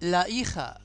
La hija